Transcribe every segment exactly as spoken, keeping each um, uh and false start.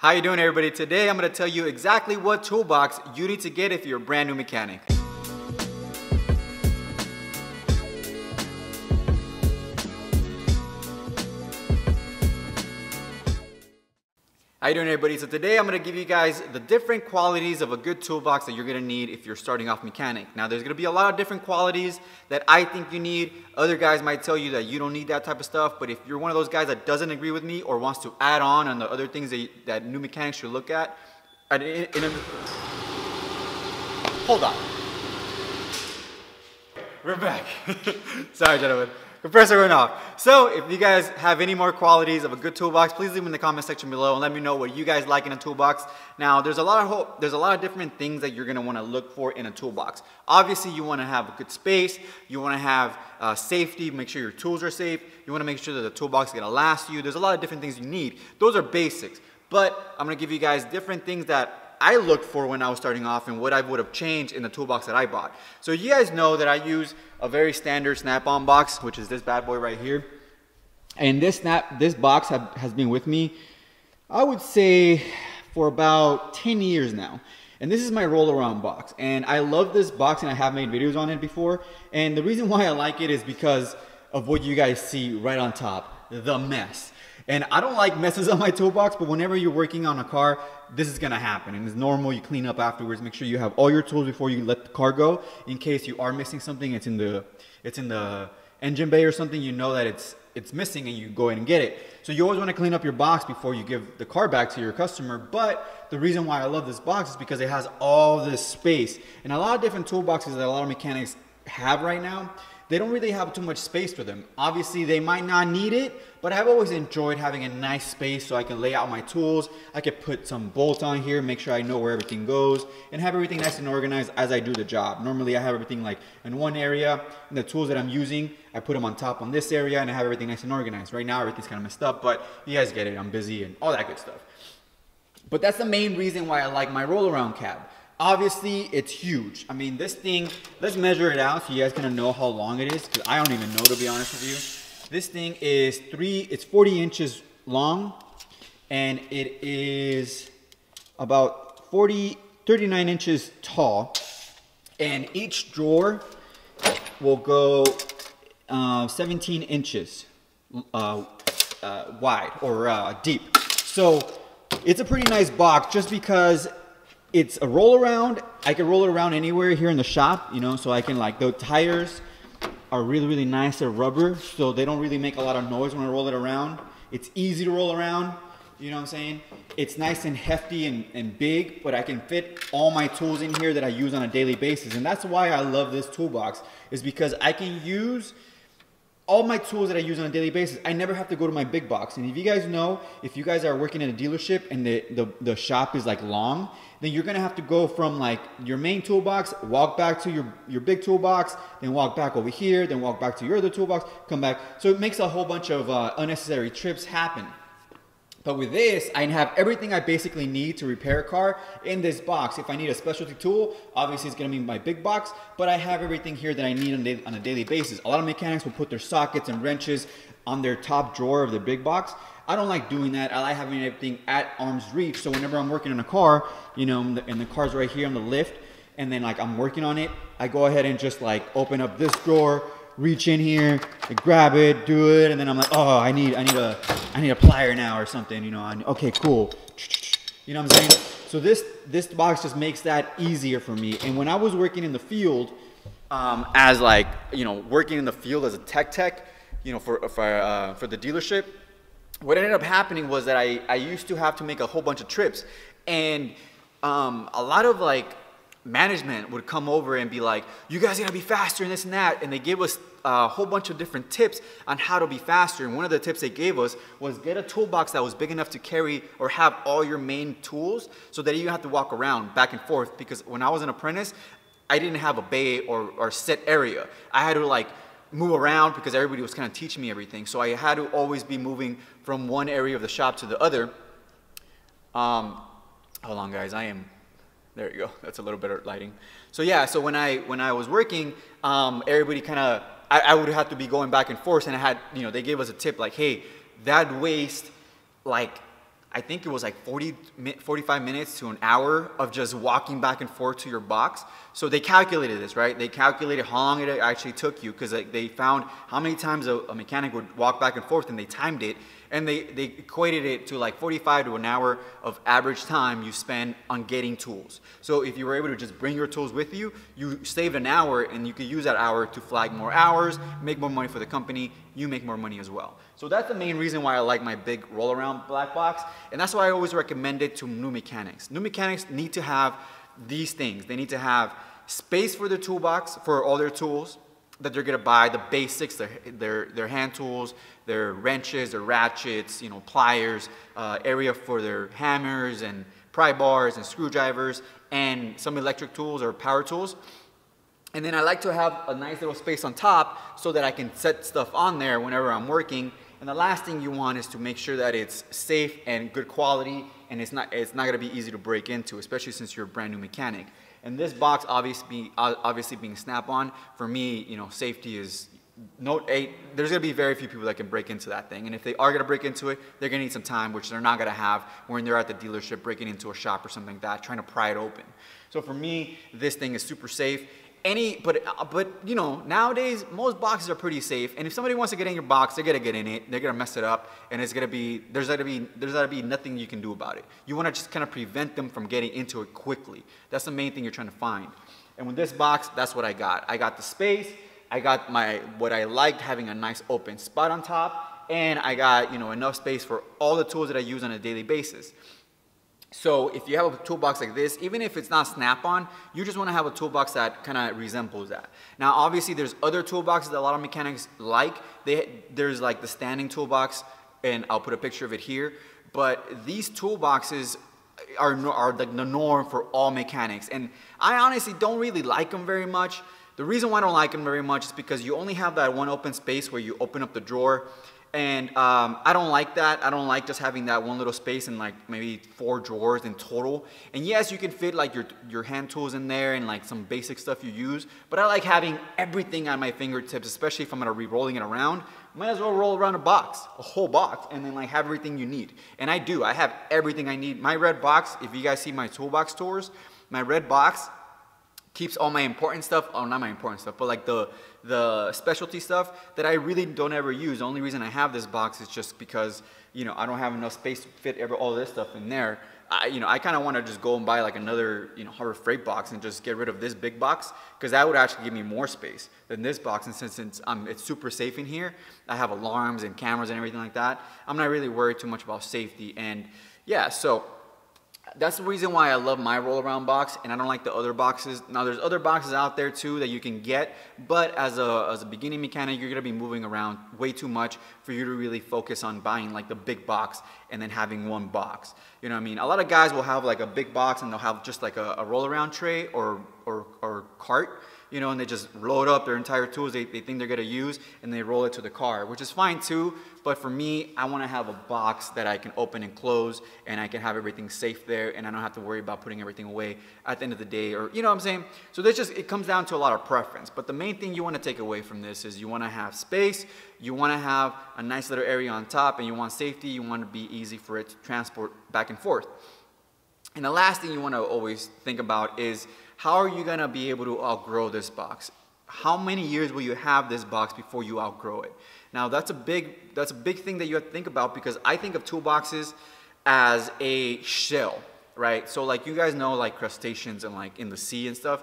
How you doing, everybody? Today I'm gonna tell you exactly what toolbox you need to get if you're a brand new mechanic. How you doing, everybody? So today I'm gonna give you guys the different qualities of a good toolbox that you're gonna need if you're starting off mechanic. Now there's gonna be a lot of different qualities that I think you need. Other guys might tell you that you don't need that type of stuff, but if you're one of those guys that doesn't agree with me or wants to add on on the other things that, that new mechanics should look at, in, in a, hold on. We're back. Sorry, gentlemen. Compressor went off. So if you guys have any more qualities of a good toolbox, please leave them in the comment section below and let me know what you guys like in a toolbox. Now there's a lot of hope, there's a lot of different things that you're gonna wanna look for in a toolbox. Obviously you wanna have a good space, you wanna have uh, safety, make sure your tools are safe, you wanna make sure that the toolbox is gonna last you. There's a lot of different things you need. Those are basics, but I'm gonna give you guys different things that I looked for when I was starting off and what I would have changed in the toolbox that I bought. So you guys know that I use a very standard Snap-on box, which is this bad boy right here. And this snap, this box have, has been with me, I would say, for about ten years now. And this is my roll around box. And I love this box and I have made videos on it before. And the reason why I like it is because of what you guys see right on top, the mess. And I don't like messes up my toolbox, but whenever you're working on a car, this is gonna happen. And it's normal, you clean up afterwards, make sure you have all your tools before you let the car go. In case you are missing something, it's in the it's in the engine bay or something, you know that it's it's missing and you go in and get it. So you always wanna clean up your box before you give the car back to your customer. But the reason why I love this box is because it has all this space. And a lot of different toolboxes that a lot of mechanics have right now, they don't really have too much space for them. Obviously they might not need it, but I've always enjoyed having a nice space so I can lay out my tools. I could put some bolts on here, make sure I know where everything goes, and have everything nice and organized as I do the job. Normally I have everything like in one area, and the tools that I'm using, I put them on top on this area, and I have everything nice and organized. Right now everything's kind of messed up, but you guys get it, I'm busy and all that good stuff. But that's the main reason why I like my roll around cab. Obviously, it's huge. I mean, this thing, let's measure it out so you guys can know how long it is, because I don't even know, to be honest with you. This thing is three, it's forty inches long, and it is about forty, thirty-nine inches tall. And each drawer will go uh, seventeen inches uh, uh, wide or uh, deep. So it's a pretty nice box just because it's a roll around. I can roll it around anywhere here in the shop, you know, so I can like, the tires are really, really nice. They're rubber, so they don't really make a lot of noise when I roll it around. It's easy to roll around, you know what I'm saying? It's nice and hefty and, and big, but I can fit all my tools in here that I use on a daily basis. And that's why I love this toolbox, is because I can use all my tools that I use on a daily basis. I never have to go to my big box. And if you guys know, if you guys are working in a dealership and the, the, the shop is like long, then you're gonna have to go from like your main toolbox, walk back to your, your big toolbox, then walk back over here, then walk back to your other toolbox, come back. So it makes a whole bunch of uh, unnecessary trips happen. But with this, I have everything I basically need to repair a car in this box. If I need a specialty tool, obviously it's gonna be my big box, but I have everything here that I need on a daily basis. A lot of mechanics will put their sockets and wrenches on their top drawer of the big box. I don't like doing that. I like having everything at arm's reach. So whenever I'm working on a car, you know, and the car's right here on the lift, and then like I'm working on it, I go ahead and just like open up this drawer, reach in here, grab it, do it, and then I'm like, oh, I need, I need a, I need a plier now or something, you know. I, okay, cool. You know what I'm saying? So this this box just makes that easier for me. And when I was working in the field, um, as like, you know, working in the field as a tech tech, you know, for for uh, for the dealership, what ended up happening was that I I used to have to make a whole bunch of trips, and um, a lot of like management would come over and be like, you guys gotta be faster and this and that, and they gave us a whole bunch of different tips on how to be faster. And one of the tips they gave us was get a toolbox that was big enough to carry or have all your main tools so that you don't have to walk around back and forth. Because when I was an apprentice, I didn't have a bay or, or set area. I had to like move around because everybody was kind of teaching me everything. So I had to always be moving from one area of the shop to the other. Um, hold on guys, I am there you go. That's a little better lighting. So yeah, so when I when I was working, um, everybody kind of, I, I would have to be going back and forth, and I had, you know, they gave us a tip like, hey, that waste, like I think it was like forty, forty-five minutes to an hour of just walking back and forth to your box. So they calculated this, right? They calculated how long it actually took you, because like they found how many times a, a mechanic would walk back and forth, and they timed it, and they, they equated it to like forty-five to an hour of average time you spend on getting tools. So if you were able to just bring your tools with you, you saved an hour, and you could use that hour to flag more hours, make more money for the company, you make more money as well. So that's the main reason why I like my big roll around black box. And that's why I always recommend it to new mechanics. New mechanics need to have these things. They need to have space for their toolbox, for all their tools that they're gonna buy, the basics, their, their, their hand tools, their wrenches, their ratchets, you know, pliers, uh, area for their hammers and pry bars and screwdrivers and some electric tools or power tools. And then I like to have a nice little space on top so that I can set stuff on there whenever I'm working. And the last thing you want is to make sure that it's safe and good quality, and it's not, it's not gonna be easy to break into, especially since you're a brand new mechanic. And this box, obviously, obviously being Snap-on, for me, you know, safety is, no, eight, there's gonna be very few people that can break into that thing. And if they are gonna break into it, they're gonna need some time, which they're not gonna have when they're at the dealership breaking into a shop or something like that, trying to pry it open. So for me, this thing is super safe. Any, but, but you know, nowadays, most boxes are pretty safe. And if somebody wants to get in your box, they're gonna get in it, they're gonna mess it up, and it's gonna be, there's gonna be, there's gonna be nothing you can do about it. You wanna just kind of prevent them from getting into it quickly. That's the main thing you're trying to find. And with this box, that's what I got. I got the space, I got my, what I liked, having a nice open spot on top, and I got, you know, enough space for all the tools that I use on a daily basis. So if you have a toolbox like this, even if it's not Snap-on, you just want to have a toolbox that kind of resembles that. Now, obviously, there's other toolboxes that a lot of mechanics like. They, there's like the standing toolbox, and I'll put a picture of it here. But these toolboxes are, are the, the norm for all mechanics. And I honestly don't really like them very much. The reason why I don't like them very much is because you only have that one open space where you open up the drawer. And um, I don't like that. I don't like just having that one little space and like maybe four drawers in total. And yes, you can fit like your, your hand tools in there and like some basic stuff you use, but I like having everything at my fingertips, especially if I'm gonna be rolling it around. Might as well roll around a box, a whole box, and then like have everything you need. And I do, I have everything I need. My red box, if you guys see my toolbox tours, my red box keeps all my important stuff, oh, not my important stuff, but like the, the specialty stuff that I really don't ever use. The only reason I have this box is just because, you know, I don't have enough space to fit every, all this stuff in there. I, you know, I kind of want to just go and buy like another, you know, Harbor Freight box and just get rid of this big box, because that would actually give me more space than this box. And since it's, um, it's super safe in here, I have alarms and cameras and everything like that. I'm not really worried too much about safety. And yeah, so that's the reason why I love my roll around box, and I don't like the other boxes. Now there's other boxes out there too that you can get, but as a, as a beginning mechanic, you're gonna be moving around way too much for you to really focus on buying like the big box and then having one box. You know what I mean? A lot of guys will have like a big box and they'll have just like a, a roll around tray or, or, or cart, you know, and they just load up their entire tools they, they think they're gonna use, and they roll it to the car, which is fine too. But for me, I wanna have a box that I can open and close, and I can have everything safe there, and I don't have to worry about putting everything away at the end of the day, or you know what I'm saying? So this just, it comes down to a lot of preference. But the main thing you wanna take away from this is you wanna have space, you wanna have a nice little area on top, and you want safety, you wanna be easy for it to transport back and forth. And the last thing you wanna always think about is, how are you gonna be able to outgrow this box? How many years will you have this box before you outgrow it? Now that's a big, that's a big thing that you have to think about, because I think of toolboxes as a shell, right? So like you guys know, like crustaceans and like in the sea and stuff,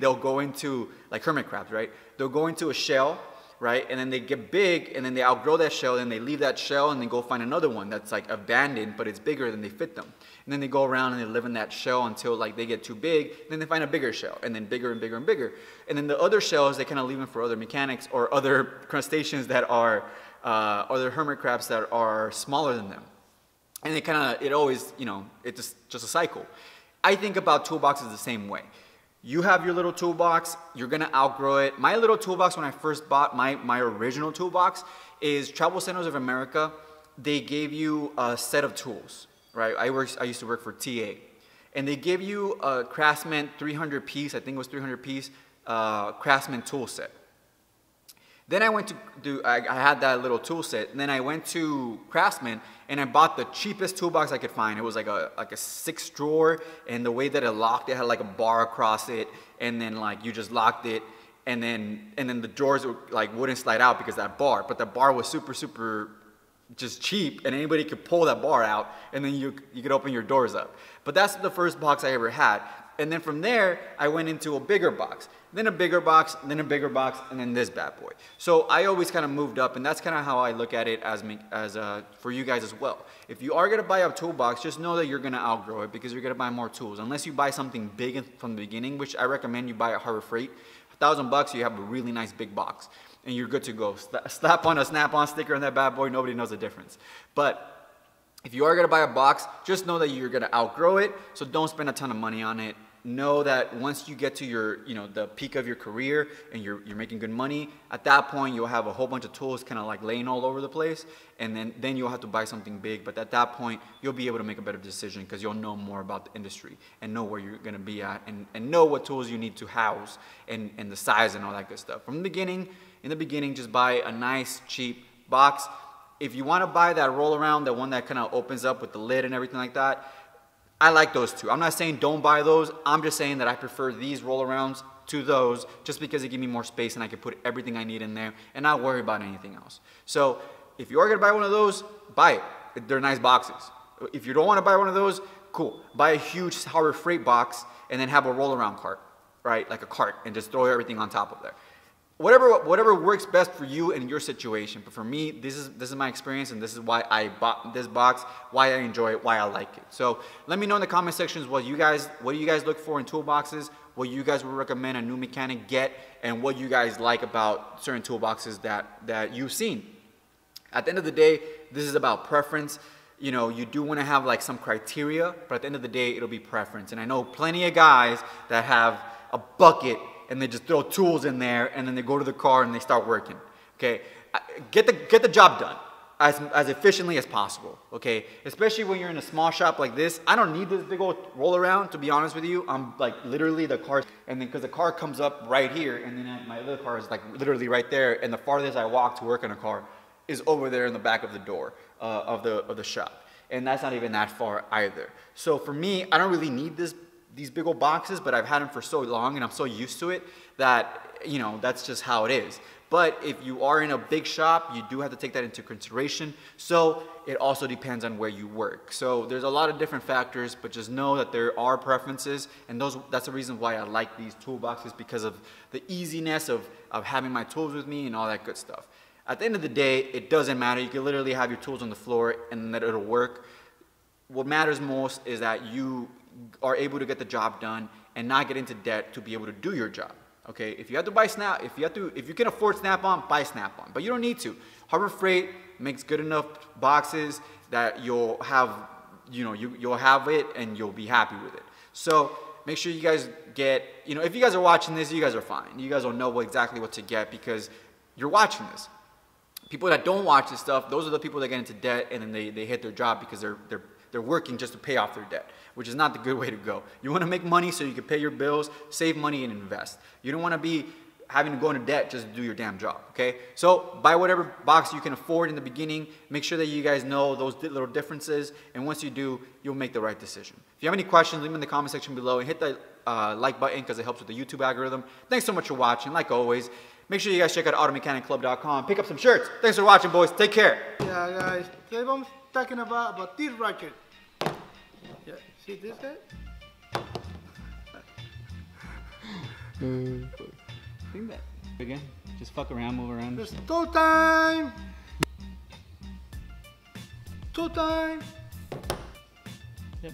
they'll go into, like hermit crabs, right? They'll go into a shell, right? And then they get big, and then they outgrow that shell, and they leave that shell, and they go find another one that's like abandoned, but it's bigger than they fit them. And then they go around and they live in that shell until like they get too big, then they find a bigger shell, and then bigger and bigger and bigger. And then the other shells, they kind of leave them for other mechanics or other crustaceans that are, uh, other hermit crabs that are smaller than them. And they kind of, it always, you know, it's just, just a cycle. I think about toolboxes the same way. You have your little toolbox, you're gonna outgrow it. My little toolbox, when I first bought my, my original toolbox, is Travel Centers of America. They gave you a set of tools, right? I, worked, I used to work for T A. And they give you a Craftsman three hundred piece, I think it was three hundred piece, uh, Craftsman tool set. Then I went to do, I, I had that little tool set, and then I went to Craftsman and I bought the cheapest toolbox I could find. It was like a like a six drawer, and the way that it locked, it had like a bar across it, and then like you just locked it, and then and then the drawers would, like wouldn't slide out because that bar. But the bar was super super just cheap, and anybody could pull that bar out, and then you you could open your doors up. But that's the first box I ever had. And then from there, I went into a bigger box, then a bigger box, then a bigger box, and then this bad boy. So I always kind of moved up, and that's kind of how I look at it as, as uh, for you guys as well. If you are gonna buy a toolbox, just know that you're gonna outgrow it because you're gonna buy more tools. Unless you buy something big from the beginning, which I recommend you buy at Harbor Freight. A thousand bucks, you have a really nice big box, and you're good to go. Slap on a Snap-on sticker on that bad boy, nobody knows the difference. But if you are gonna buy a box, just know that you're gonna outgrow it, so don't spend a ton of money on it. Know that once you get to your, you know, the peak of your career and you're, you're making good money, at that point you'll have a whole bunch of tools kind of like laying all over the place, and then, then you'll have to buy something big, but at that point you'll be able to make a better decision because you'll know more about the industry and know where you're gonna be at, and, and know what tools you need to house and, and the size and all that good stuff. From the beginning, in the beginning, just buy a nice, cheap box. If you want to buy that roll around, the one that kind of opens up with the lid and everything like that, I like those too. I'm not saying don't buy those. I'm just saying that I prefer these roll arounds to those just because they give me more space and I can put everything I need in there and not worry about anything else. So if you are going to buy one of those, buy it. They're nice boxes. If you don't want to buy one of those, cool. Buy a huge Harbor Freight box and then have a roll around cart, right? Like a cart, and just throw everything on top of there. Whatever, whatever works best for you and your situation. But for me, this is, this is my experience, and this is why I bought this box, why I enjoy it, why I like it. So let me know in the comment sections what you guys, what do you guys look for in toolboxes, what you guys would recommend a new mechanic get, and what you guys like about certain toolboxes that, that you've seen. At the end of the day, this is about preference. You know, you do want to have like some criteria, but at the end of the day, it'll be preference. And I know plenty of guys that have a bucket and they just throw tools in there, and then they go to the car and they start working, okay? Get the, get the job done as, as efficiently as possible, okay? Especially when you're in a small shop like this. I don't need this big old roll around, to be honest with you. I'm like literally the car, and then because the car comes up right here, and then my other car is like literally right there, and the farthest I walk to work in a car is over there in the back of the door uh, of, the, of the shop. And that's not even that far either. So for me, I don't really need this these big old boxes, but I've had them for so long and I'm so used to it that, you know, that's just how it is. But if you are in a big shop, you do have to take that into consideration. So it also depends on where you work. So there's a lot of different factors, but just know that there are preferences, and those, that's the reason why I like these toolboxes, because of the easiness of, of having my tools with me and all that good stuff. At the end of the day, it doesn't matter. You can literally have your tools on the floor and that it'll work. What matters most is that you are able to get the job done and not get into debt to be able to do your job. Okay, if you have to buy Snap, if you have to, if you can afford Snap-on, buy Snap-on, but you don't need to. Harbor Freight makes good enough boxes that you'll have, you know, you, you'll have it and you'll be happy with it. So make sure you guys get, you know, if you guys are watching this, you guys are fine. You guys will know what, exactly what to get because you're watching this. People that don't watch this stuff, those are the people that get into debt and then they, they hit their job because they're, they're, they're working just to pay off their debt, which is not the good way to go. You want to make money so you can pay your bills, save money, and invest. You don't want to be having to go into debt just to do your damn job, okay? So buy whatever box you can afford in the beginning. Make sure that you guys know those little differences, and once you do, you'll make the right decision. If you have any questions, leave them in the comment section below, and hit that uh, like button because it helps with the YouTube algorithm. Thanks so much for watching, like always. Make sure you guys check out Auto Mechanic Club dot com. Pick up some shirts. Thanks for watching, boys. Take care. Yeah, guys. Today I'm talking about, about this ratchet. Yeah, see this guy? Bring that. Again, just fuck around, move around. It's toe time! Toe time! Yep.